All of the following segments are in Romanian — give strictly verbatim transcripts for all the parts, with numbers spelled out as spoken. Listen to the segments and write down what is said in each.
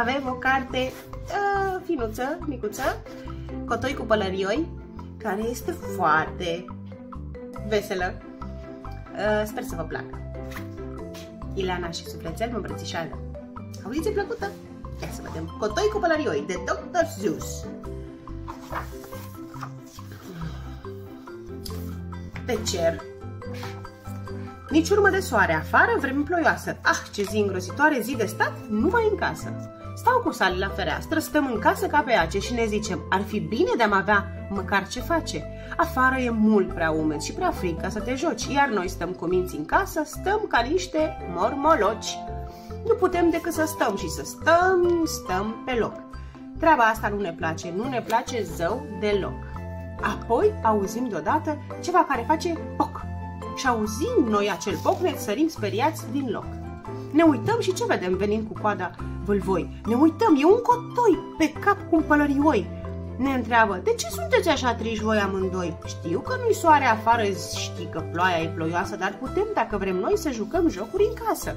avem o carte a, finuță, micuță, Cotoi cu Pălărioi, care este foarte veselă. A, sper să vă placă. Ileana și sufletel mă îmbrățișează. Audiție plăcută? Ia să vedem. Cotoi cu Pălărioi de doctor Seuss. Pe cer nici urmă de soare, afară vreme ploioasă. Ah, ce zi îngrozitoare, zi de stat, numai în casă. Stau cu Sally la fereastră, stăm în casă ca pe ace și ne zicem, ar fi bine de-am avea măcar ce face. Afară e mult prea umed și prea frig ca să te joci, iar noi stăm cu minți în casă, stăm ca niște mormoloci. Nu putem decât să stăm și să stăm, stăm pe loc. Treaba asta nu ne place, nu ne place zău deloc. Apoi auzim deodată ceva care face poc. Și auzim noi acel pocnet, sărim speriați din loc. Ne uităm și ce vedem venind cu coada vâlvoi? Ne uităm, e un cotoi pe cap cu un pălărioi. Ne întreabă, de ce sunteți așa triși voi amândoi? Știu că nu-i soare afară, știi că ploaia e ploioasă, dar putem, dacă vrem noi, să jucăm jocuri în casă.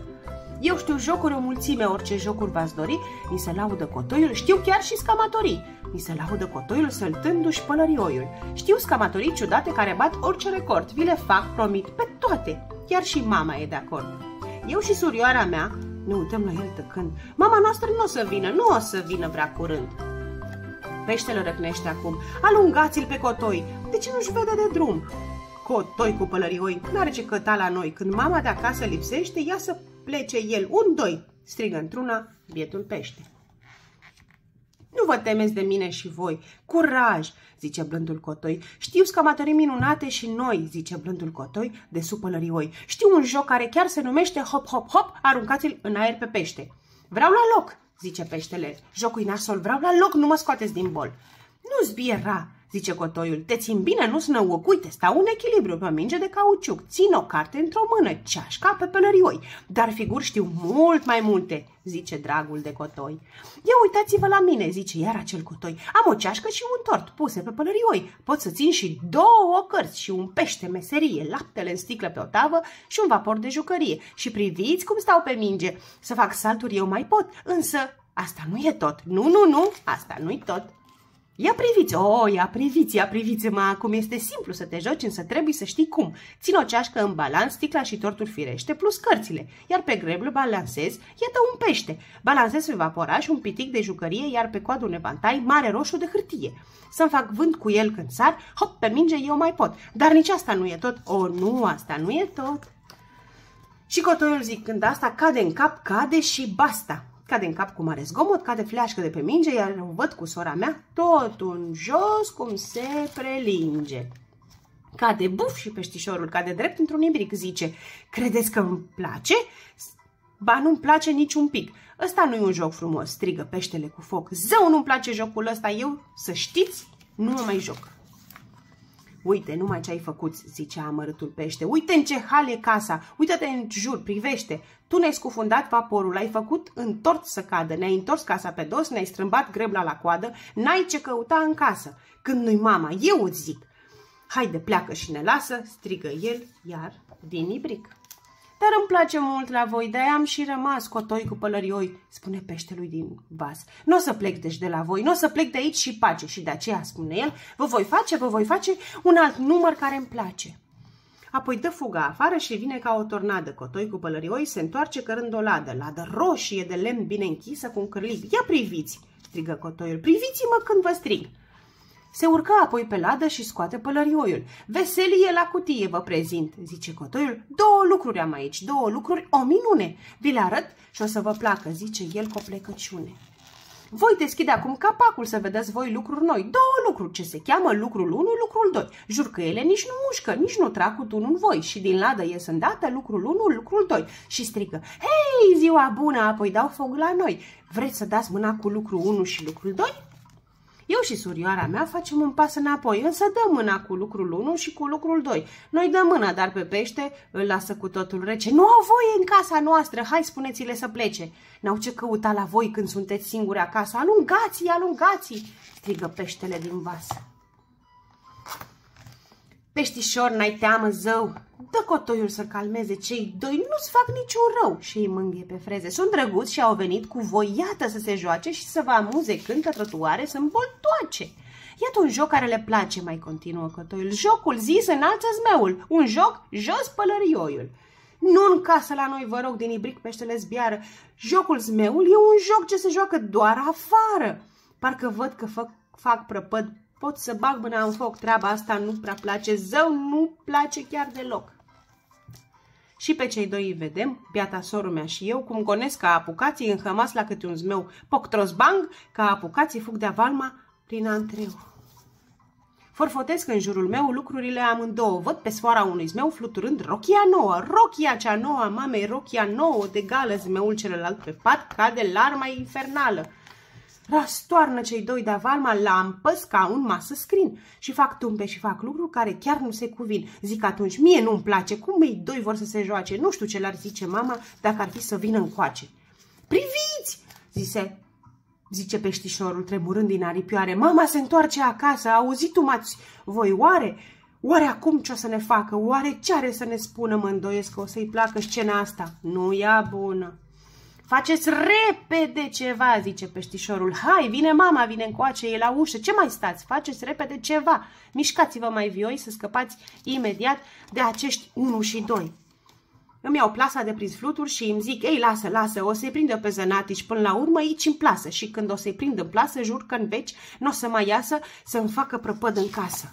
Eu știu jocuri o mulțime, orice jocuri v-ați dori, mi se laudă cotoiul, știu chiar și scamatorii. Mi se laudă cotoiul săltându-și pălărioiul. Știu scamatorii ciudate care bat orice record, vi le fac, promit, pe toate. Chiar și mama e de acord. Eu și surioara mea ne uităm la el tăcând. Mama noastră nu o să vină, nu o să vină prea curând. Peștele răcnește acum, alungați-l pe cotoi, de ce nu-și vede de drum? Cotoi cu pălărioi, n-are ce căta la noi, când mama de acasă lipsește, ia să plece el, un, doi, strigă într-una bietul pește. Nu vă temeți de mine și voi, curaj, zice blândul cotoi, știu scamatorii minunate și noi, zice blândul cotoi de sub pălărioi, știu un joc care chiar se numește hop, hop, hop, aruncați-l în aer pe pește. Vreau la loc, zice peștele, jocul-i nasol, vreau la loc, nu mă scoateți din bol. Nu zbiera, zice cotoiul, te țin bine, nu snăuc, uite, stau în echilibru pe o minge de cauciuc, țin o carte într-o mână, ceașca pe pălărioi, dar figuri știu mult mai multe, zice dragul de cotoi. Ia uitați-vă la mine, zice iar acel cotoi, am o ceașcă și un tort puse pe pălărioi, pot să țin și două cărți și un pește meserie, laptele în sticlă pe o tavă și un vapor de jucărie și priviți cum stau pe minge, să fac salturi eu mai pot, însă asta nu e tot, nu, nu, nu, asta nu-i tot. Ia priviți, o, oh, ia priviți, ia priviți-mă, acum este simplu să te joci, însă trebuie să știi cum. Țin o ceașcă în balans, sticla și tortul firește, plus cărțile, iar pe greblă balansez, iată un pește. Balansez pe vaporaș, un pitic de jucărie, iar pe coadă un evantai mare roșu de hârtie. Să-mi fac vânt cu el când sar, hop, pe minge eu mai pot, dar nici asta nu e tot, o, oh, nu, asta nu e tot. Și cotoiul zicând asta cade în cap, cade și basta. Cade în cap cu mare zgomot, cade fleașcă de pe minge, iar o văd cu sora mea tot în jos cum se prelinge. Cade buf și peștișorul cade drept într-un imbric, zice, credeți că îmi place? Ba nu-mi place niciun pic, ăsta nu-i un joc frumos, strigă peștele cu foc, zău nu-mi place jocul ăsta, eu să știți, nu mă mai joc. Uite, numai ce ai făcut, zicea amărâtul pește, uite în ce hal e casa, uite-te în jur, privește, tu ne-ai scufundat vaporul, l-ai făcut întors să cadă, ne-ai întors casa pe dos, ne-ai strâmbat grebla la coadă, n-ai ce căuta în casă, când nu-i mama, eu îți zic. Haide, pleacă și ne lasă, strigă el, iar din ibric. Dar îmi place mult la voi, de-aia am și rămas, cotoi cu pălărioi, spune peștelui din vas. Nu o să plec deci de la voi, nu o să plec de aici și pace și de aceea, spune el, vă voi face, vă voi face un alt număr care îmi place. Apoi dă fuga afară și vine ca o tornadă, cotoi cu pălărioi se întoarce cărând o ladă, ladă roșie de lemn bine închisă cu un cârlig. Ia priviți, strigă cotoiul, priviți-mă când vă strig. Se urcă apoi pe ladă și scoate pălărioiul. Veselie la cutie vă prezint, zice cotoiul. Două lucruri am aici, două lucruri, o minune. Vi le arăt și o să vă placă, zice el cu o plecăciune. Voi deschide acum capacul să vedeți voi lucruri noi. Două lucruri, ce se cheamă lucrul unu, lucrul doi. Jur că ele nici nu mușcă, nici nu trag cu tunul în voi. Și din ladă ies îndată lucrul unu, lucrul doi. Și strigă, hei, ziua bună, apoi dau foc la noi. Vreți să dați mâna cu lucrul unu și lucrul doi? Eu și surioara mea facem un pas înapoi, însă dăm mâna cu lucrul unu și cu lucrul doi. Noi dăm mâna, dar pe pește îl lasă cu totul rece. Nu au voie în casa noastră, hai spuneți-le să plece. N-au ce căuta la voi când sunteți singuri acasă. Alungați-i, alungați-i, strigă peștele din vas. Peștișor, n-ai teamă, zău, dă cotoiul să calmeze, cei doi nu-ți fac niciun rău. Și îi mângâie pe freze. Sunt drăguți și au venit cu voi, iată, să se joace și să vă amuze când pe trotuare sunt boltoace. Iată un joc care le place, mai continuă cotoiul. Jocul zis înalță zmeul, un joc jos pălărioiul. Nu în casă la noi, vă rog, din ibric peștele zbiară. Jocul zmeul e un joc ce se joacă doar afară. Parcă văd că fac, fac prăpăd, pot să bag mâna în foc, treaba asta nu prea place, zău, nu place chiar deloc. Și pe cei doi îi vedem, biata sorul mea și eu, cum gonesc ca apucații înhămați la câte un zmeu, poctrosbang, ca apucații fug de-a valma prin antreu. Forfotesc în jurul meu lucrurile amândouă, văd pe sfoara unui zmeu fluturând rochia nouă, rochia cea nouă a mamei, rochia nouă de gală, zmeul celălalt pe pat cade larma infernală. Rastoarnă cei doi de-a valma la împăs ca un masă scrin și fac tumpe și fac lucruri care chiar nu se cuvin. Zic atunci, mie nu-mi place, cum ei doi vor să se joace, nu știu ce l-ar zice mama dacă ar fi să vină încoace. Priviți, zise, zice peștișorul tremurând din aripioare, mama se întoarce acasă, auzi-tu mați voi, oare? Oare acum ce o să ne facă? Oare ce are să ne spună? Mă îndoiesc că o să-i placă scena asta, nu ia bună. Faceți repede ceva, zice peștișorul. Hai, vine mama, vine încoace, e la ușă. Ce mai stați? Faceți repede ceva. Mișcați-vă mai vioi să scăpați imediat de acești unu și doi. Îmi iau plasa de prins fluturi și îmi zic, ei, lasă, lasă, o să-i prindă pe zănatici. Până la urmă aici în plasă și când o să-i prind în plasă, jur că în veci n-o să mai iasă să-mi facă prăpăd în casă.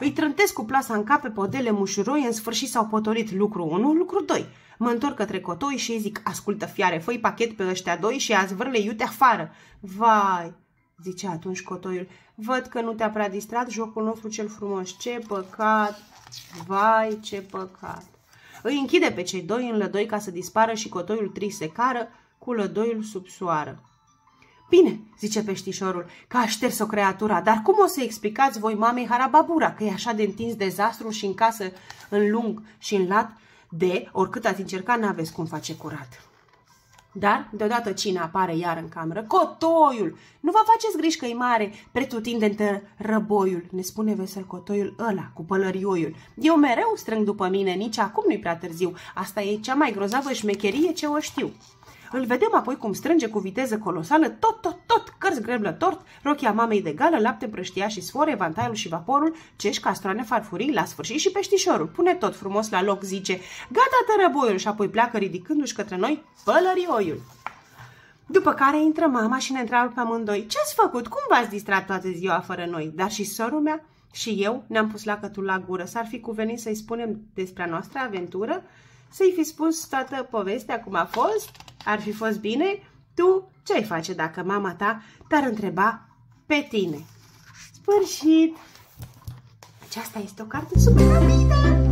Îi trântesc cu plasa în cap pe podele mușuroi, în sfârșit s-au potolit lucru unu, lucru doi. Mă întorc către Cotoi și îi zic, ascultă fiare, fă-i pachet pe ăștia doi și azvârle iute afară. Vai, zice atunci Cotoiul, văd că nu te-a prea distrat jocul nostru cel frumos, ce păcat, vai, ce păcat. Îi închide pe cei doi în lădoi ca să dispară și Cotoiul trist se cară cu lădoiul sub soară. Bine, zice peștișorul, că a șters o creatură, dar cum o să explicați voi mamei harababura că e așa de întins dezastrul și în casă, în lung și în lat, de oricât ați încerca, n-aveți cum face curat. Dar, deodată cine apare iar în cameră? Cotoiul! Nu vă faceți griji că e mare, pretutindente răboiul, ne spune vesel cotoiul ăla, cu pălărioiul. Eu mereu strâng după mine, nici acum nu-i prea târziu, asta e cea mai grozavă șmecherie ce o știu. Îl vedem apoi cum strânge cu viteză colosală tot, tot, tot, cărți greblă tort, rochia mamei de gală, lapte prăștia și sfore, vantaiul și vaporul, cești, castroane, farfurii, la sfârșit și peștișorul. Pune tot frumos la loc, zice, gata tărăboiul și apoi pleacă ridicându-și către noi pălărioiul. După care intră mama și ne întreabă pe amândoi, ce-ați făcut, cum v-ați distrat toată ziua fără noi? Dar și sorul mea și eu ne-am pus lacătul la gură, s-ar fi cuvenit să-i spunem despre a noastră aventură, să-i fi spus toată povestea cum a fost. Ar fi fost bine, tu ce-ai face dacă mama ta te-ar întreba pe tine? Sfârșit! Aceasta este o carte super rapidă!